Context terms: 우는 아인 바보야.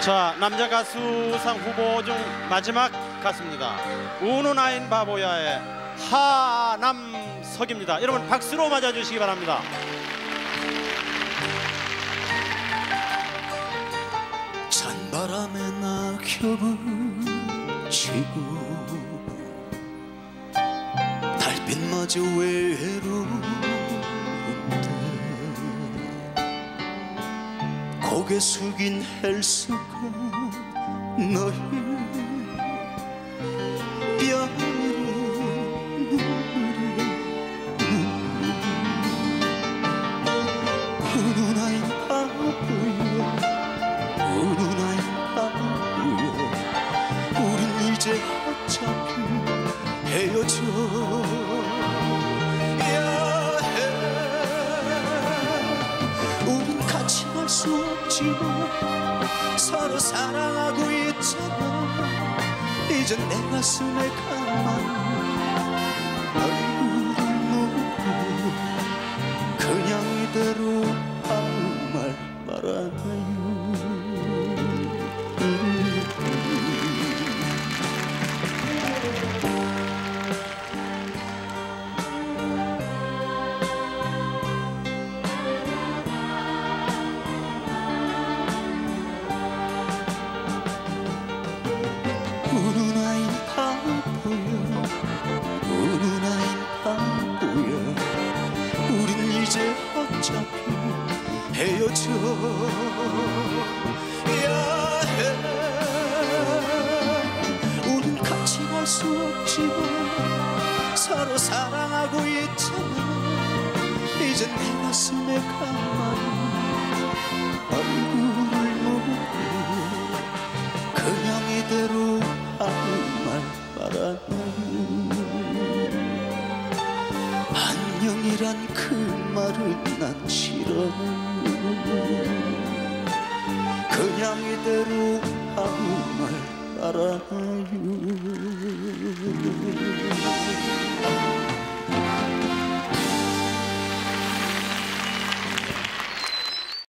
자, 남자 가수상 후보 중 마지막 가수입니다. 우는 아인 바보야의 하남석입니다. 여러분 박수로 맞아주시기 바랍니다. 찬바람에 낙엽을 치고 달빛마저 외로운데 고개 숙인 헬스가 너의 어차피 헤어져야 해. 우린 같이 갈 수 없지만 서로 사랑하고 있잖아. 이젠 내 가슴에 가만 널 울고 그냥 이대로 아무 말 말아요. 우는 아인 바보야, 우는 아인 바보야. 우린 이제 어차피 헤어져야 해. 우린 같이 갈 수 없지만 서로 사랑하고 있잖아. 이젠 내 가슴에 가만히 얼굴을 모으고 그냥 이대로 안녕이란 그 말은 난 싫어. 그냥 이대로 아무 말 말아요.